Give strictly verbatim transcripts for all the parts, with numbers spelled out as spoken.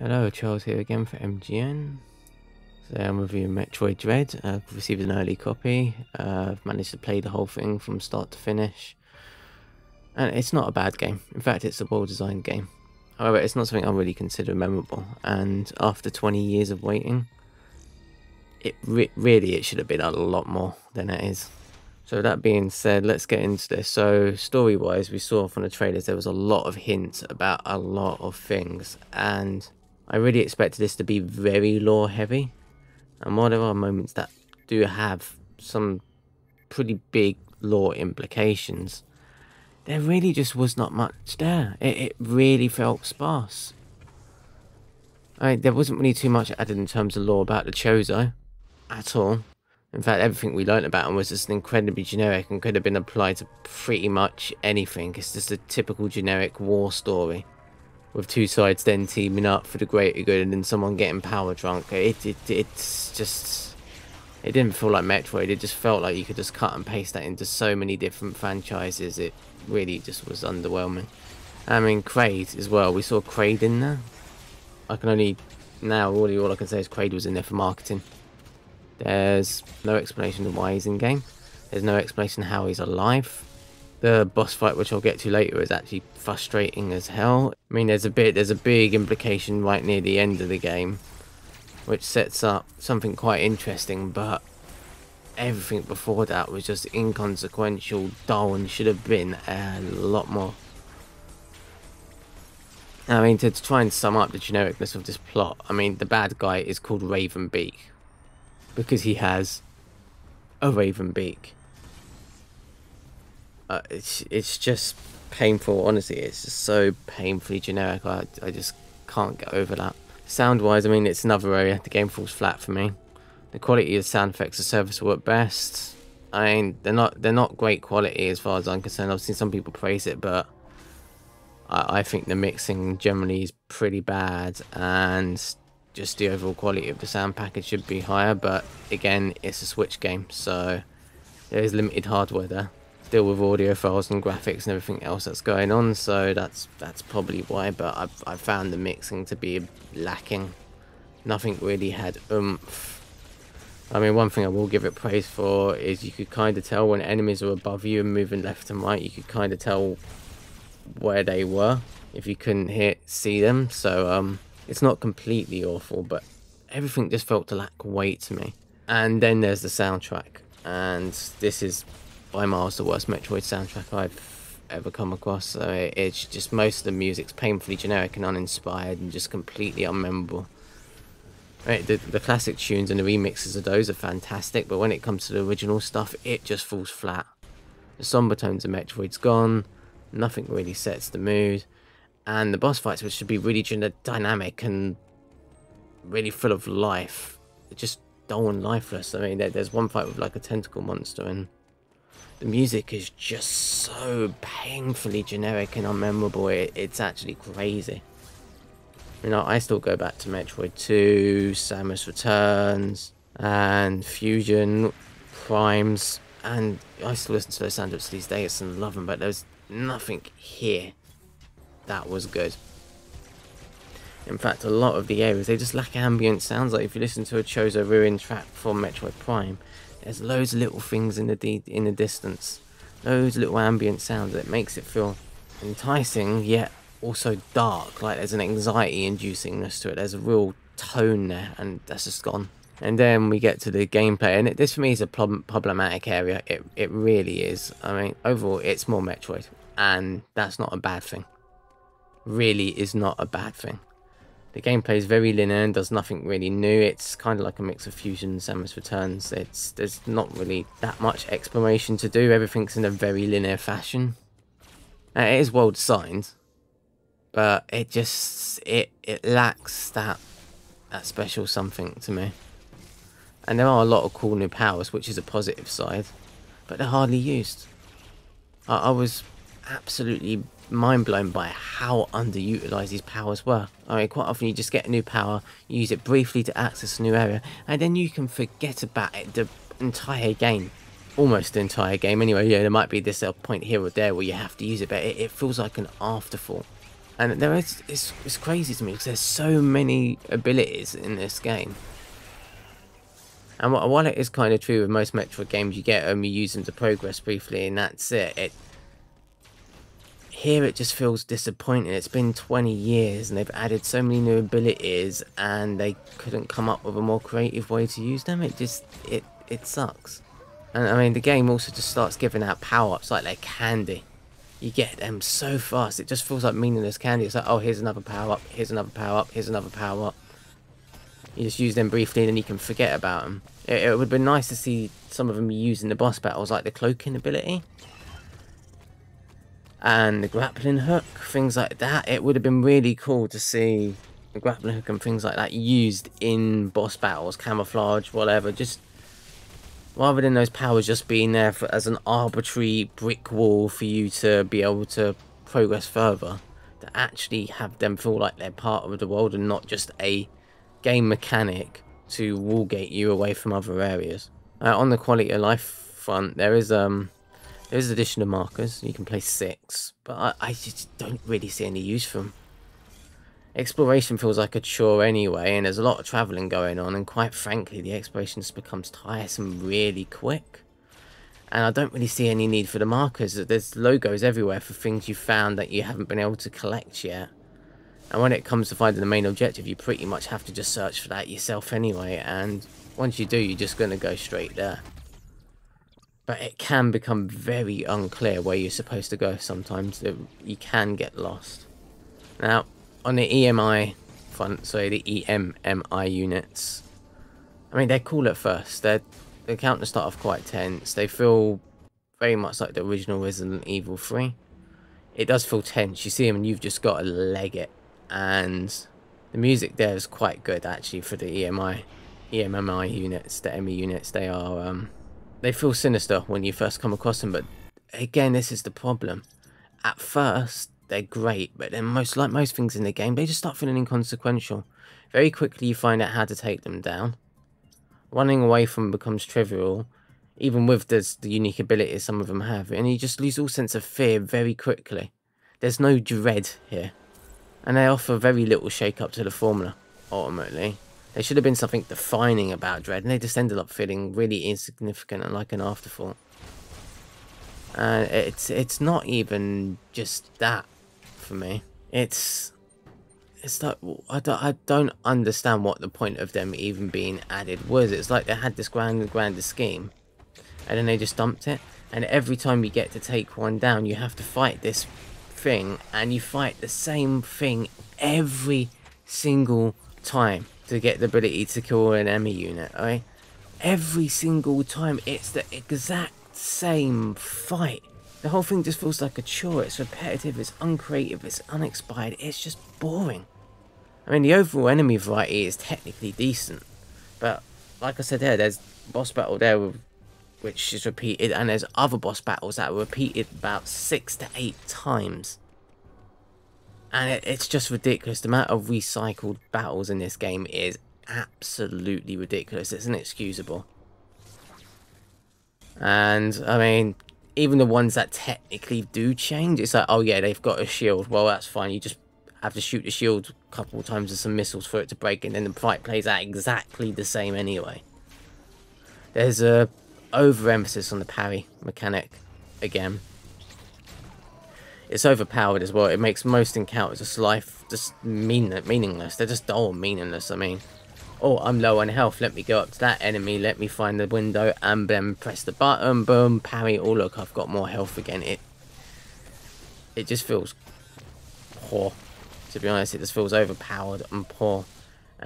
Hello, Charles here again for M G N. So I'm reviewing Metroid Dread. I've received an early copy. Uh, I've managed to play the whole thing from start to finish. And it's not a bad game. In fact, it's a well-designed game. However, it's not something I really consider memorable. And after twenty years of waiting, it re really it should have been a lot more than it is. So that being said, let's get into this. So story-wise, we saw from the trailers there was a lot of hints about a lot of things, and I really expected this to be very lore heavy, and while there are moments that do have some pretty big lore implications, there really just was not much there. It, it really felt sparse. I mean, there wasn't really too much added in terms of lore about the Chozo at all. In fact, everything we learned about him was just incredibly generic and could have been applied to pretty much anything. It's just a typical generic war story, with two sides then teaming up for the greater good and then someone getting power drunk. It, it, it's just... It didn't feel like Metroid. It just felt like you could just cut and paste that into so many different franchises. It really just was underwhelming. I mean, Kraid as well. We saw Kraid in there. I can only... Now, really all I can say is Kraid was in there for marketing. There's no explanation of why he's in-game. There's no explanation how he's alive. The boss fight, which I'll get to later, is actually frustrating as hell. I mean, there's a bit, there's a big implication right near the end of the game, which sets up something quite interesting, but everything before that was just inconsequential, dull, and should have been a lot more. I mean, to, to try and sum up the genericness of this plot, I mean, the bad guy is called Raven Beak, because he has a raven beak. Uh, it's it's just painful, honestly. It's just so painfully generic. I, I just can't get over that. Sound wise, I mean, it's another area. The game falls flat for me. The quality of sound effects are serviceable at best. I mean, they're not they're not great quality as far as I'm concerned. I've seen some people praise it, but I, I think the mixing generally is pretty bad, and just the overall quality of the sound package should be higher. But again, it's a Switch game, so there is limited hardware there. Still with audio files and graphics and everything else that's going on, so that's that's probably why. But I've, I've found the mixing to be lacking. Nothing really had oomph. I mean, one thing I will give it praise for is you could kind of tell when enemies were above you and moving left and right. You could kind of tell where they were if you couldn't hear, see them. So um, it's not completely awful, but everything just felt to lack weight to me. And then there's the soundtrack, and this is by miles the worst Metroid soundtrack I've ever come across. So it, it's just most of the music's painfully generic and uninspired and just completely unmemorable. Right, the, the classic tunes and the remixes of those are fantastic, but when it comes to the original stuff, it just falls flat. The somber tones of Metroid's gone, nothing really sets the mood, and the boss fights, which should be really dynamic and really full of life, they're just dull and lifeless. I mean, there, there's one fight with like a tentacle monster, and the music is just so painfully generic and unmemorable. It, it's actually crazy. You know, I still go back to Metroid two, Samus Returns, and Fusion, Primes, and I still listen to those soundtracks these days and love them, but there's nothing here that was good. In fact, a lot of the areas, they just lack ambient sounds. Like if you listen to a Chozo Ruin track from Metroid Prime, there's loads of little things in the de in the distance, loads of little ambient sounds that makes it feel enticing yet also dark. Like there's an anxiety-inducingness to it. There's a real tone there, and that's just gone. And then we get to the gameplay, and it, this for me is a prob problematic area. It it really is. I mean, overall, it's more Metroid, and that's not a bad thing. Really, is not a bad thing. The gameplay is very linear and does nothing really new. It's kind of like a mix of Fusion and Samus Returns. It's, there's not really that much exploration to do. Everything's in a very linear fashion. And it is well designed, but it just, it, it lacks that, that special something to me. And there are a lot of cool new powers, which is a positive side, but they're hardly used. I, I was absolutely mind blown by how underutilized these powers were. I mean, quite often you just get a new power, you use it briefly to access a new area, and then you can forget about it the entire game. Almost the entire game anyway. Yeah, there might be this point here or there where you have to use it, but it, it feels like an afterthought. And there is, it's, it's crazy to me because there's so many abilities in this game. And while it is kind of true with most Metroid games, you get them, you use them to progress briefly, and that's it. it Here it just feels disappointing. It's been twenty years and they've added so many new abilities and they couldn't come up with a more creative way to use them. It just, it, it sucks. And I mean, the game also just starts giving out power-ups like they're candy. You get them so fast, it just feels like meaningless candy. It's like, oh, here's another power-up, here's another power-up, here's another power-up. You just use them briefly and then you can forget about them. It, it would have been nice to see some of them used in the boss battles, like the cloaking ability. And the grappling hook, things like that. It would have been really cool to see the grappling hook and things like that used in boss battles, camouflage, whatever. Just rather than those powers just being there for, as an arbitrary brick wall for you to be able to progress further, to actually have them feel like they're part of the world and not just a game mechanic to wall gate you away from other areas. Uh, on the quality of life front, there is um. There is additional markers, you can play six, but I, I just don't really see any use for them. Exploration feels like a chore anyway, and there's a lot of travelling going on, and quite frankly, the exploration just becomes tiresome really quick. And I don't really see any need for the markers. There's logos everywhere for things you found that you haven't been able to collect yet. And when it comes to finding the main objective, you pretty much have to just search for that yourself anyway, and once you do, you're just going to go straight there. But it can become very unclear where you're supposed to go sometimes. You can get lost. Now, on the E M I front, so the E M M I units, I mean, they're cool at first. They're, the counters start off quite tense. They feel very much like the original Resident Evil three. It does feel tense. You see them and you've just got to leg it. And the music there is quite good, actually, for the E M I, E M M I units, the E M M I units. They are... Um, They feel sinister when you first come across them, but again, this is the problem. At first, they're great, but then most, like most things in the game, they just start feeling inconsequential. Very quickly, you find out how to take them down. Running away from them becomes trivial, even with this, the unique abilities some of them have, and you just lose all sense of fear very quickly. There's no dread here, and they offer very little shake-up to the formula, ultimately. There should have been something defining about Dread, and they just ended up feeling really insignificant and like an afterthought. And uh, it's it's not even just that for me. It's it's like I don't I don't understand what the point of them even being added was. It's like they had this grand grander scheme, and then they just dumped it. And every time you get to take one down, you have to fight this thing, and you fight the same thing every single time to get the ability to kill an E M M I unit, right? Every single time, it's the exact same fight. The whole thing just feels like a chore. It's repetitive, it's uncreative, it's unexpired, it's just boring. I mean, the overall enemy variety is technically decent, but like I said there, there's boss battle there with, which is repeated, and there's other boss battles that are repeated about six to eight times. And it, it's just ridiculous. The amount of recycled battles in this game is absolutely ridiculous. It's inexcusable. And, I mean, even the ones that technically do change, it's like, oh yeah, they've got a shield. Well, that's fine. You just have to shoot the shield a couple of times with some missiles for it to break, and then the fight plays out exactly the same anyway. There's a overemphasis on the parry mechanic again. It's overpowered as well. It makes most encounters just life just mean meaningless. They're just dull and meaningless. I mean, oh, I'm low on health. Let me go up to that enemy. Let me find the window and then press the button. Boom, parry. Oh look, I've got more health again. It, it just feels poor. To be honest, it just feels overpowered and poor.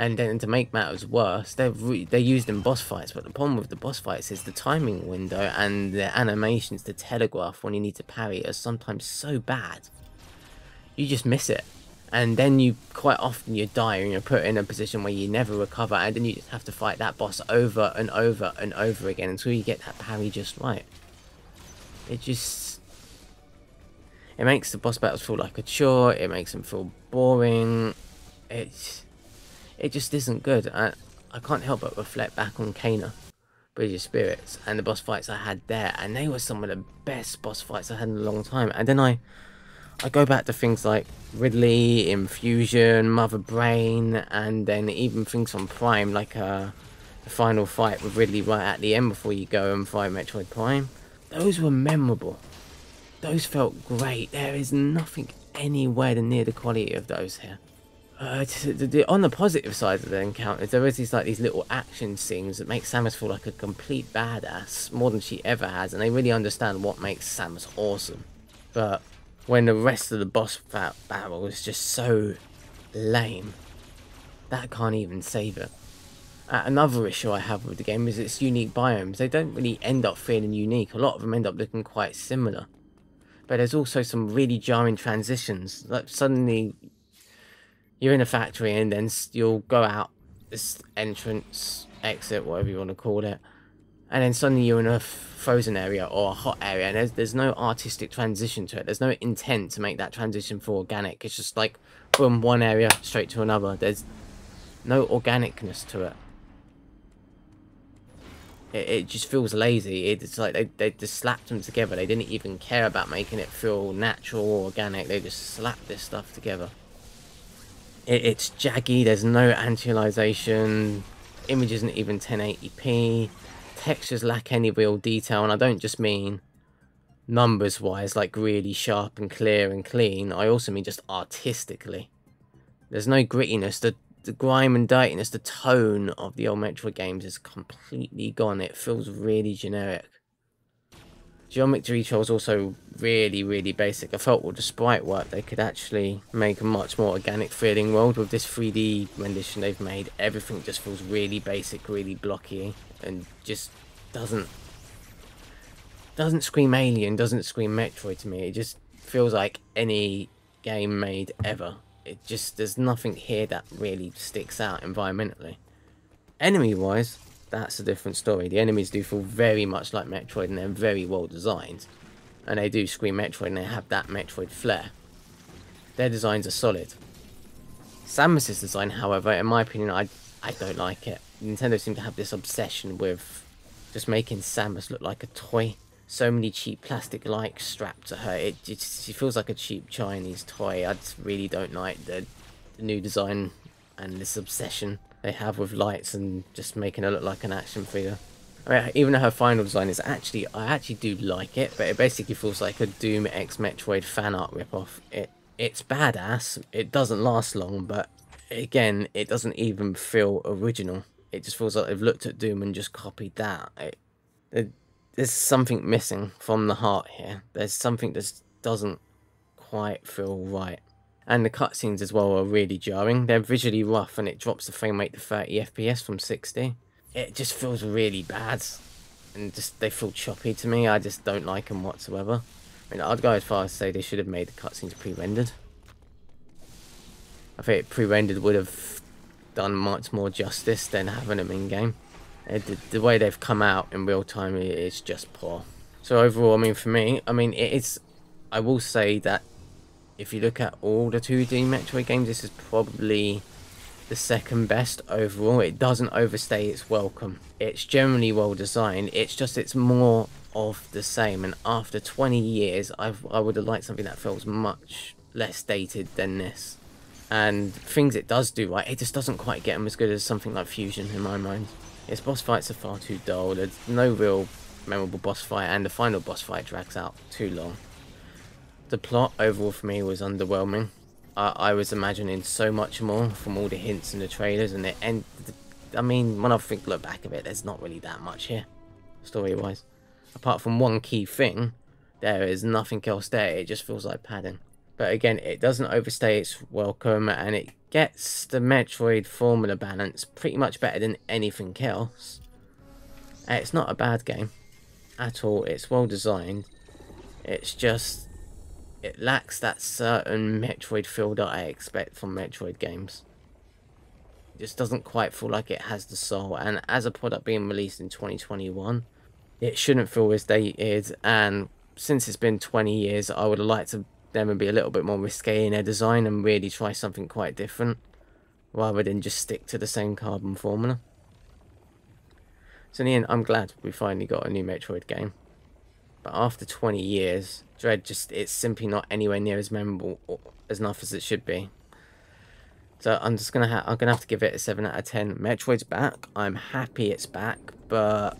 And then to make matters worse, they're re they're used in boss fights. But the problem with the boss fights is the timing window and the animations to telegraph when you need to parry are sometimes so bad, you just miss it, and then you quite often you die and you're put in a position where you never recover, and then you just have to fight that boss over and over and over again until you get that parry just right. It just it makes the boss battles feel like a chore. It makes them feel boring. It's It just isn't good. I, I can't help but reflect back on Kena, Bridge of Spirits, and the boss fights I had there, and they were some of the best boss fights I had in a long time. And then I, I go back to things like Ridley, Fusion, Mother Brain, and then even things on Prime, like uh, the final fight with Ridley right at the end before you go and fight Metroid Prime. Those were memorable. Those felt great. There is nothing anywhere near the quality of those here. Uh, to, to, to, on the positive side of the encounters, there is these like these little action scenes that make Samus feel like a complete badass, more than she ever has, and they really understand what makes Samus awesome. But when the rest of the boss battle is just so lame, that can't even save it. Uh, another issue I have with the game is its unique biomes. They don't really end up feeling unique. A lot of them end up looking quite similar. But there's also some really jarring transitions. Like suddenly you're in a factory and then you'll go out this entrance, exit, whatever you want to call it, and then suddenly you're in a frozen area or a hot area, and there's, there's no artistic transition to it. There's no intent to make that transition for organic. It's just like from one area straight to another. There's no organicness to it. It, it just feels lazy. It, it's like they, they just slapped them together. They didn't even care about making it feel natural or organic. They just slapped this stuff together. It's jaggy, there's no anti-aliasing, images isn't even ten eighty p, textures lack any real detail, and I don't just mean numbers-wise, like really sharp and clear and clean, I also mean just artistically. There's no grittiness, the, the grime and dirtiness, the tone of the old Metroid games is completely gone, it feels really generic. Geometry Wars also really, really basic. I felt with the sprite work, they could actually make a much more organic feeling world. With this three D rendition they've made, everything just feels really basic, really blocky, and just doesn't doesn't scream Alien, doesn't scream Metroid to me. It just feels like any game made ever. It just, there's nothing here that really sticks out environmentally. Enemy-wise, that's a different story. The enemies do feel very much like Metroid, and they're very well designed. And they do scream Metroid, and they have that Metroid flair. Their designs are solid. Samus's design, however, in my opinion, I, I don't like it. Nintendo seem to have this obsession with just making Samus look like a toy. So many cheap plastic-like strapped to her. It just, she feels like a cheap Chinese toy. I just really don't like the, the new design and this obsession they have with lights and just making her look like an action figure. I mean, even her final design is actually, I actually do like it, but it basically feels like a Doom X Metroid fan art ripoff. It, it's badass, it doesn't last long, but again, it doesn't even feel original. It just feels like they've looked at Doom and just copied that. It, it, there's something missing from the heart here. There's something that doesn't quite feel right. And the cutscenes as well are really jarring. They're visually rough, and it drops the frame rate to thirty F P S from sixty. It just feels really bad, and just they feel choppy to me. I just don't like them whatsoever. I mean, I'd go as far as to say they should have made the cutscenes pre-rendered. I think pre-rendered would have done much more justice than having them in game. The, the way they've come out in real time is just poor. So overall, I mean, for me, I mean, it is. I will say that, if you look at all the two D Metroid games, this is probably the second best overall. It doesn't overstay its welcome. It's generally well designed. It's just it's more of the same. And after twenty years, I've, I would have liked something that feels much less dated than this. And things it does do right, it just doesn't quite get them as good as something like Fusion in my mind. Its boss fights are far too dull. There's no real memorable boss fight, and the final boss fight drags out too long. The plot overall for me was underwhelming. I, I was imagining so much more from all the hints and the trailers, and it end. I mean, when I think look back of it, there's not really that much here, story-wise. Apart from one key thing, there is nothing else there. It just feels like padding. But again, it doesn't overstay its welcome, and it gets the Metroid formula balance pretty much better than anything else. And it's not a bad game at all. It's well designed. It's just, it lacks that certain Metroid feel that I expect from Metroid games. It just doesn't quite feel like it has the soul, and as a product being released in twenty twenty-one, it shouldn't feel as dated, and since it's been twenty years, I would have liked to them and be a little bit more risque in their design and really try something quite different, rather than just stick to the same carbon formula. So in the end, I'm glad we finally got a new Metroid game. But after twenty years, Dread just, it's simply not anywhere near as memorable or as enough as it should be. So I'm just gonna ha I'm gonna have to give it a seven out of ten. Metroid's back. I'm happy it's back, but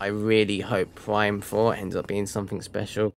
I really hope Prime four ends up being something special.